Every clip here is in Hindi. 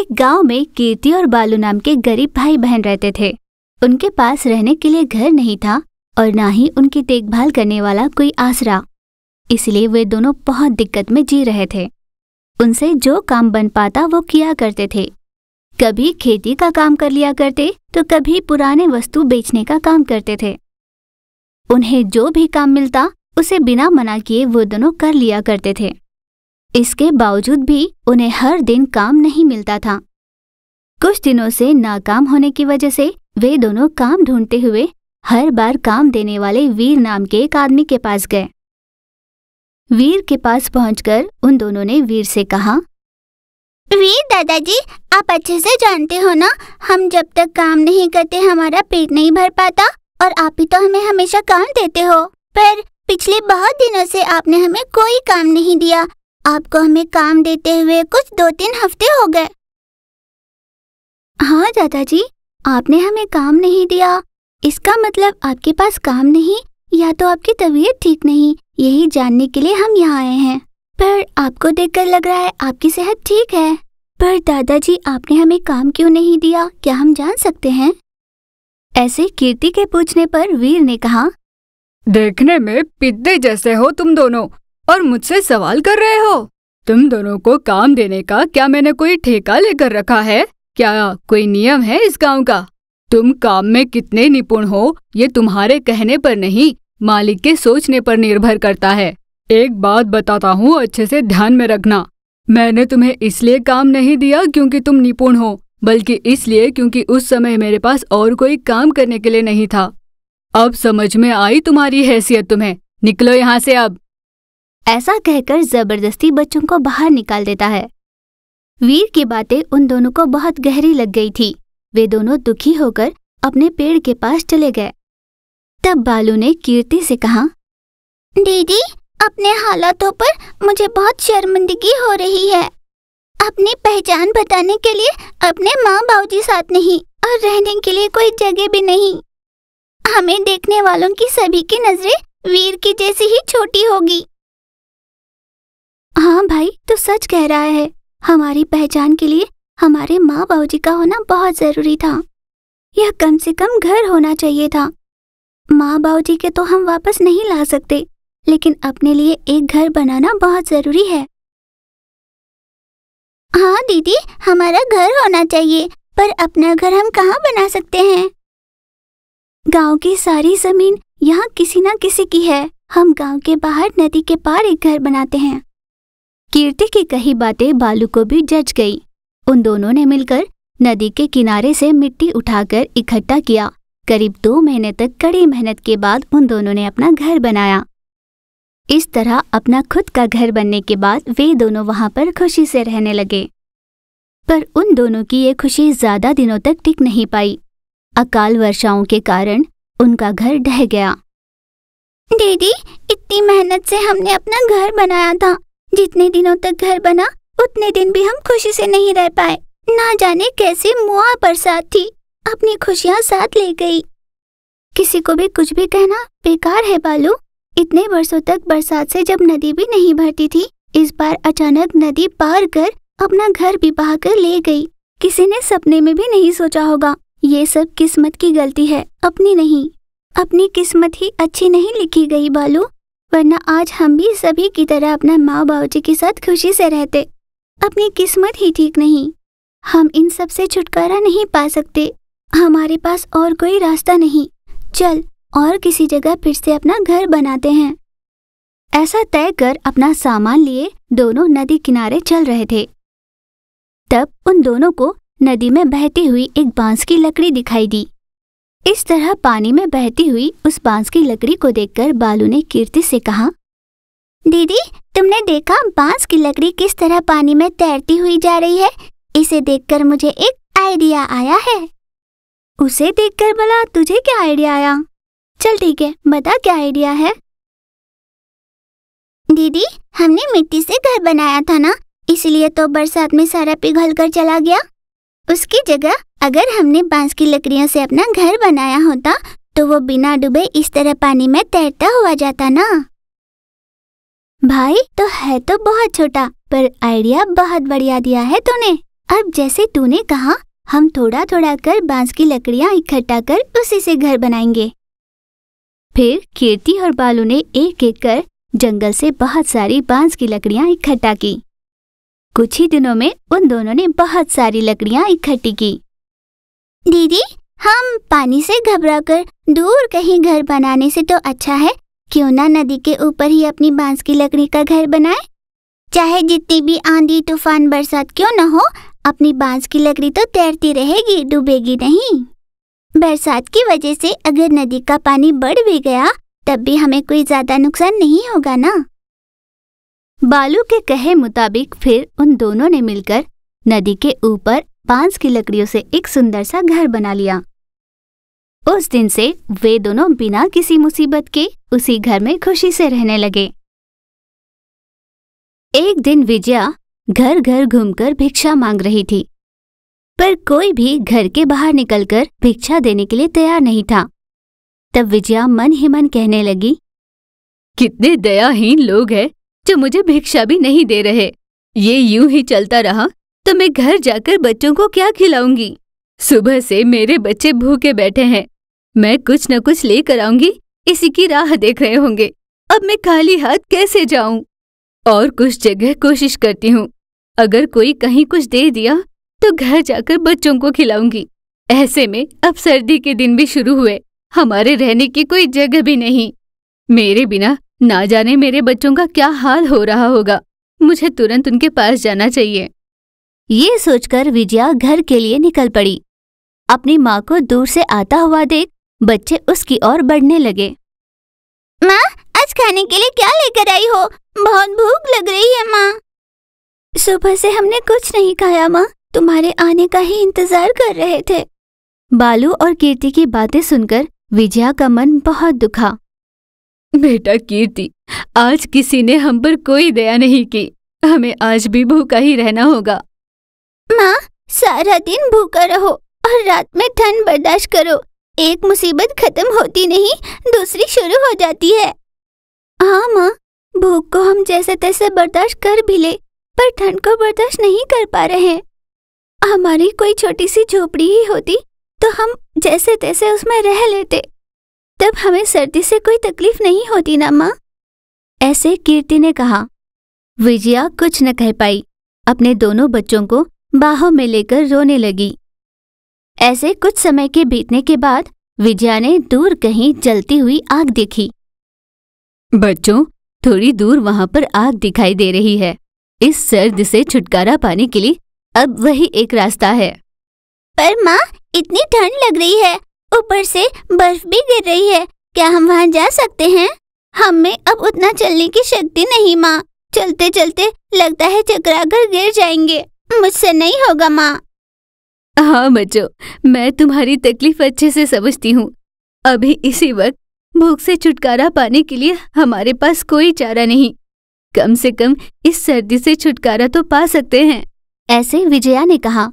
एक गांव में कीर्ति और बालू नाम के गरीब भाई बहन रहते थे। उनके पास रहने के लिए घर नहीं था और ना ही उनकी देखभाल करने वाला कोई आसरा, इसलिए वे दोनों बहुत दिक्कत में जी रहे थे। उनसे जो काम बन पाता वो किया करते थे। कभी खेती का काम कर लिया करते तो कभी पुराने वस्तु बेचने का काम करते थे। उन्हें जो भी काम मिलता उसे बिना मना किए वो दोनों कर लिया करते थे। इसके बावजूद भी उन्हें हर दिन काम नहीं मिलता था। कुछ दिनों से नाकाम होने की वजह से वे दोनों काम ढूंढते हुए हर बार काम देने वाले वीर नाम के एक आदमी के पास गए। वीर के पास पहुंचकर उन दोनों ने वीर से कहा, वीर दादाजी, आप अच्छे से जानते हो ना, हम जब तक काम नहीं करते हमारा पेट नहीं भर पाता और आप ही तो हमें हमेशा काम देते हो। पर पिछले बहुत दिनों से आपने हमें कोई काम नहीं दिया। आपको हमें काम देते हुए कुछ 2-3 हफ्ते हो गए। हाँ दादाजी, आपने हमें काम नहीं दिया, इसका मतलब आपके पास काम नहीं या तो आपकी तबीयत ठीक नहीं, यही जानने के लिए हम यहाँ आए हैं। पर आपको देखकर लग रहा है आपकी सेहत ठीक है। पर दादाजी, आपने हमें काम क्यों नहीं दिया, क्या हम जान सकते हैं? ऐसे कीर्ति के पूछने पर वीर ने कहा, देखने में पिद्दे जैसे हो तुम दोनों और मुझसे सवाल कर रहे हो। तुम दोनों को काम देने का क्या मैंने कोई ठेका लेकर रखा है? क्या कोई नियम है इस गांव का? तुम काम में कितने निपुण हो ये तुम्हारे कहने पर नहीं, मालिक के सोचने पर निर्भर करता है। एक बात बताता हूँ, अच्छे से ध्यान में रखना। मैंने तुम्हें इसलिए काम नहीं दिया क्योंकि तुम निपुण हो, बल्कि इसलिए क्योंकि उस समय मेरे पास और कोई काम करने के लिए नहीं था। अब समझ में आई तुम्हारी हैसियत। तुम्हें निकलो यहाँ से अब। ऐसा कहकर जबरदस्ती बच्चों को बाहर निकाल देता है। वीर की बातें उन दोनों को बहुत गहरी लग गई थी। वे दोनों दुखी होकर अपने पेड़ के पास चले गए। तब बालू ने कीर्ति से कहा, दीदी, अपने हालातों पर मुझे बहुत शर्मिंदगी हो रही है। अपनी पहचान बताने के लिए अपने माँ बाबूजी साथ नहीं और रहने के लिए कोई जगह भी नहीं। हमें देखने वालों की सभी की नजरें वीर की जैसी ही छोटी होगी। हाँ भाई, तू सच कह रहा है। हमारी पहचान के लिए हमारे माँ बाबूजी का होना बहुत जरूरी था। यह कम से कम घर होना चाहिए था। माँ बाबूजी के तो हम वापस नहीं ला सकते, लेकिन अपने लिए एक घर बनाना बहुत जरूरी है। हाँ दीदी, हमारा घर होना चाहिए, पर अपना घर हम कहाँ बना सकते हैं? गांव की सारी जमीन यहाँ किसी ना किसी की है। हम गांव के बाहर नदी के पार एक घर बनाते हैं। कीर्ति की कही बातें बालू को भी जच गई। उन दोनों ने मिलकर नदी के किनारे से मिट्टी उठाकर इकट्ठा किया। करीब 2 महीने तक कड़ी मेहनत के बाद उन दोनों ने अपना घर बनाया। इस तरह अपना खुद का घर बनने के बाद वे दोनों वहां पर खुशी से रहने लगे। पर उन दोनों की ये खुशी ज्यादा दिनों तक टिक नहीं पाई। अकाल वर्षाओं के कारण उनका घर ढह गया। दीदी, इतनी मेहनत से हमने अपना घर बनाया था। जितने दिनों तक घर बना उतने दिन भी हम खुशी से नहीं रह पाए। ना जाने कैसे मुआ बरसात थी, अपनी खुशियाँ साथ ले गई। किसी को भी कुछ भी कहना बेकार है बालू। इतने वर्षों तक बरसात से जब नदी भी नहीं भरती थी, इस बार अचानक नदी पार कर अपना घर भी बहा कर ले गई। किसी ने सपने में भी नहीं सोचा होगा। ये सब किस्मत की गलती है, अपनी नहीं। अपनी किस्मत ही अच्छी नहीं लिखी गई बालू, वरना आज हम भी सभी की तरह अपना माँ बाबूजी के साथ खुशी से रहते। अपनी किस्मत ही ठीक नहीं। हम इन सब से छुटकारा नहीं पा सकते। हमारे पास और कोई रास्ता नहीं। चल और किसी जगह फिर से अपना घर बनाते हैं। ऐसा तय कर अपना सामान लिए दोनों नदी किनारे चल रहे थे। तब उन दोनों को नदी में बहती हुई एक बांस की लकड़ी दिखाई दी। इस तरह पानी में बहती हुई उस बांस की लकड़ी को देखकर बालू ने कीर्ति से कहा, दीदी, तुमने देखा बांस की लकड़ी किस तरह पानी में तैरती हुई जा रही है? इसे देखकर मुझे एक आइडिया आया है। उसे देखकर भला तुझे क्या आइडिया आया? चल ठीक है, बता क्या आइडिया है। दीदी, हमने मिट्टी से घर बनाया था ना, इसलिए तो बरसात में सारा पिघल कर चला गया। उसकी जगह अगर हमने बांस की लकड़ियों से अपना घर बनाया होता तो वो बिना डूबे इस तरह पानी में तैरता हुआ जाता ना। भाई, तो है तो बहुत छोटा पर आइडिया बहुत बढ़िया दिया है तूने। अब जैसे तूने कहा, हम थोड़ा थोड़ा कर बांस की लकड़ियाँ इकट्ठा कर उसी से घर बनाएंगे। फिर कीर्ति और बालू ने एक एक कर जंगल से बहुत सारी बांस की लकड़ियाँ इकट्ठा की। कुछ ही दिनों में उन दोनों ने बहुत सारी लकड़ियाँ इकट्ठी की। दीदी, हम पानी से घबराकर दूर कहीं घर बनाने से तो अच्छा है क्यों ना नदी के ऊपर ही अपनी बांस की लकड़ी का घर बनाए। चाहे जितनी भी आंधी तूफान बरसात क्यों न हो, अपनी बांस की लकड़ी तो तैरती रहेगी, डूबेगी नहीं। बरसात की वजह से अगर नदी का पानी बढ़ भी गया तब भी हमें कोई ज्यादा नुकसान नहीं होगा ना। बालू के कहे मुताबिक फिर उन दोनों ने मिलकर नदी के ऊपर बांस की लकड़ियों से एक सुंदर सा घर बना लिया। उस दिन से वे दोनों बिना किसी मुसीबत के उसी घर में खुशी से रहने लगे। एक दिन विजया घर घर घूमकर भिक्षा मांग रही थी, पर कोई भी घर के बाहर निकलकर भिक्षा देने के लिए तैयार नहीं था। तब विजया मन ही मन कहने लगी, कितने दयाहीन लोग हैं जो मुझे भिक्षा भी नहीं दे रहे। ये यूं ही चलता रहा तो मैं घर जाकर बच्चों को क्या खिलाऊंगी। सुबह से मेरे बच्चे भूखे बैठे हैं। मैं कुछ न कुछ लेकर आऊंगी, इसी की राह देख रहे होंगे। अब मैं खाली हाथ कैसे जाऊं? और कुछ जगह कोशिश करती हूँ, अगर कोई कहीं कुछ दे दिया तो घर जाकर बच्चों को खिलाऊंगी। ऐसे में अब सर्दी के दिन भी शुरू हुए, हमारे रहने की कोई जगह भी नहीं। मेरे बिना ना जाने मेरे बच्चों का क्या हाल हो रहा होगा। मुझे तुरंत उनके पास जाना चाहिए। ये सोचकर विजया घर के लिए निकल पड़ी। अपनी माँ को दूर से आता हुआ देख बच्चे उसकी ओर बढ़ने लगे। माँ, आज खाने के लिए क्या लेकर आई हो? बहुत भूख लग रही है माँ। सुबह से हमने कुछ नहीं खाया माँ, तुम्हारे आने का ही इंतजार कर रहे थे। बालू और कीर्ति की बातें सुनकर विजया का मन बहुत दुखा। बेटा कीर्ति, आज किसी ने हम पर कोई दया नहीं की। हमें आज भी भूखा ही रहना होगा। माँ, सारा दिन भूखा रहो और रात में ठंड बर्दाश्त करो। एक मुसीबत खत्म होती नहीं, दूसरी शुरू हो जाती है। हाँ माँ, भूख को हम जैसे तैसे बर्दाश्त कर भी ले, पर ठंड को बर्दाश्त नहीं कर पा रहे। हमारी कोई छोटी सी झोपड़ी ही होती तो हम जैसे तैसे उसमें रह लेते, तब हमें सर्दी से कोई तकलीफ नहीं होती ना माँ। ऐसे कीर्ति ने कहा। विजया कुछ न कह पाई, अपने दोनों बच्चों को बाहों में लेकर रोने लगी। ऐसे कुछ समय के बीतने के बाद विजया ने दूर कहीं जलती हुई आग देखी। बच्चों, थोड़ी दूर वहां पर आग दिखाई दे रही है। इस सर्द से छुटकारा पाने के लिए अब वही एक रास्ता है। पर माँ, इतनी ठंड लग रही है, ऊपर से बर्फ भी गिर रही है, क्या हम वहाँ जा सकते हैं? हम में अब उतना चलने की शक्ति नहीं माँ। चलते चलते लगता है चकराकर गिर जाएंगे। मुझसे नहीं होगा माँ। हाँ बच्चों, मैं तुम्हारी तकलीफ अच्छे से समझती हूँ। अभी इसी वक्त भूख से छुटकारा पाने के लिए हमारे पास कोई चारा नहीं। कम से कम इस सर्दी से छुटकारा तो पा सकते हैं, ऐसे विजया ने कहा।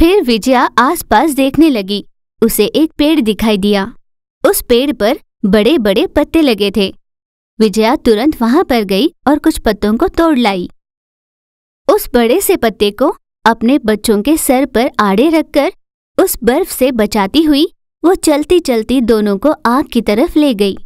फिर विजया आसपास देखने लगी। उसे एक पेड़ दिखाई दिया। उस पेड़ पर बड़े बड़े पत्ते लगे थे। विजया तुरंत वहां पर गई और कुछ पत्तों को तोड़ लाई। उस बड़े से पत्ते को अपने बच्चों के सर पर आड़े रखकर उस बर्फ से बचाती हुई वो चलती चलती दोनों को आग की तरफ ले गई।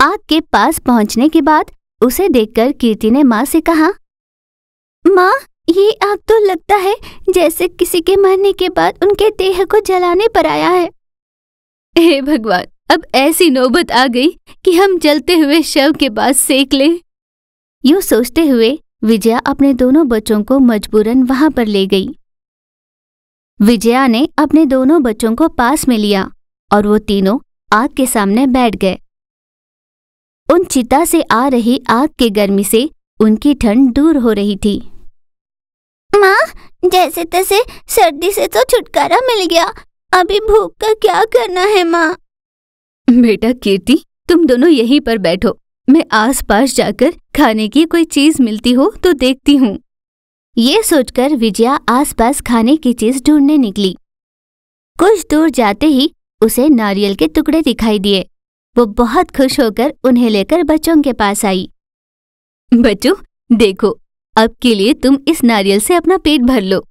आग के पास पहुंचने के बाद उसे देखकर कीर्ति ने माँ से कहा, माँ, ये आग तो लगता है जैसे किसी के मरने के बाद उनके देह को जलाने पर आया है। हे भगवान, अब ऐसी नौबत आ गई कि हम जलते हुए शव के पास सेक लें। यूं सोचते हुए विजया अपने दोनों बच्चों को मजबूरन वहां पर ले गई। विजया ने अपने दोनों बच्चों को पास में लिया और वो तीनों आग के सामने बैठ गए। उन चिता से आ रही आग की गर्मी से उनकी ठंड दूर हो रही थी। माँ, जैसे तैसे सर्दी से तो छुटकारा मिल गया, अभी भूख का क्या करना है माँ। बेटा कीर्ति, तुम दोनों यहीं पर बैठो, मैं आसपास जाकर खाने की कोई चीज मिलती हो तो देखती हूँ। ये सोचकर विजया आसपास खाने की चीज ढूंढने निकली। कुछ दूर जाते ही उसे नारियल के टुकड़े दिखाई दिए। वो बहुत खुश होकर उन्हें लेकर बच्चों के पास आई। बच्चों, देखो, अब के लिए तुम इस नारियल से अपना पेट भर लो।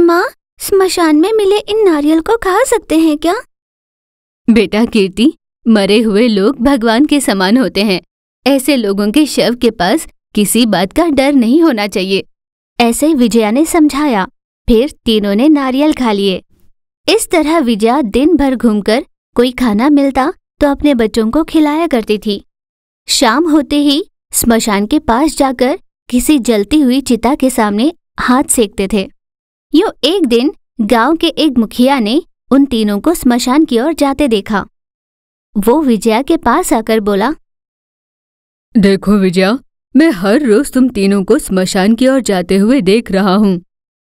माँ, स्मशान में मिले इन नारियल को खा सकते हैं क्या? बेटा कीर्ति, मरे हुए लोग भगवान के समान होते हैं। ऐसे लोगों के शव के पास किसी बात का डर नहीं होना चाहिए। ऐसे विजया ने समझाया। फिर तीनों ने नारियल खा लिए। इस तरह विजया दिन भर घूमकर कोई खाना मिलता तो अपने बच्चों को खिलाया करती थी। शाम होते ही स्मशान के पास जाकर किसी जलती हुई चिता के सामने हाथ सेकते थे। यूं एक दिन गांव के एक मुखिया ने उन तीनों को स्मशान की ओर जाते देखा। वो विजया के पास आकर बोला, देखो विजया, मैं हर रोज तुम तीनों को स्मशान की ओर जाते हुए देख रहा हूँ।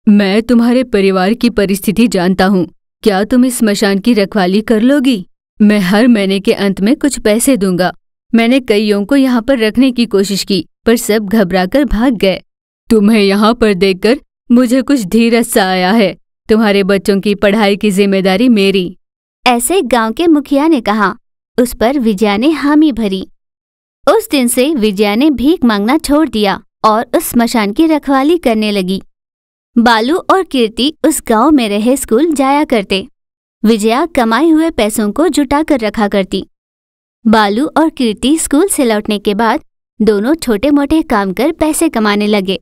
मैं तुम्हारे परिवार की परिस्थिति जानता हूँ। क्या तुम इस स्मशान की रखवाली कर लोगी? मैं हर महीने के अंत में कुछ पैसे दूंगा। मैंने कईयों को यहाँ पर रखने की कोशिश की, पर सब घबराकर भाग गए। तुम्हें यहाँ पर देखकर मुझे कुछ धीरज सा आया है। तुम्हारे बच्चों की पढ़ाई की जिम्मेदारी मेरी। ऐसे गांव के मुखिया ने कहा। उस पर विजया ने हामी भरी। उस दिन से विजया ने भीख मांगना छोड़ दिया और उस स्मशान की रखवाली करने लगी। बालू और कीर्ति उस गांव में रहे स्कूल जाया करते। विजया कमाए हुए पैसों को जुटा कर रखा करती। बालू और कीर्ति स्कूल से लौटने के बाद दोनों छोटे मोटे काम कर पैसे कमाने लगे।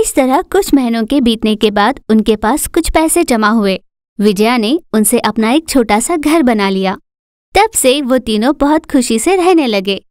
इस तरह कुछ महीनों के बीतने के बाद उनके पास कुछ पैसे जमा हुए। विजया ने उनसे अपना एक छोटा सा घर बना लिया। तब से वो तीनों बहुत खुशी से रहने लगे।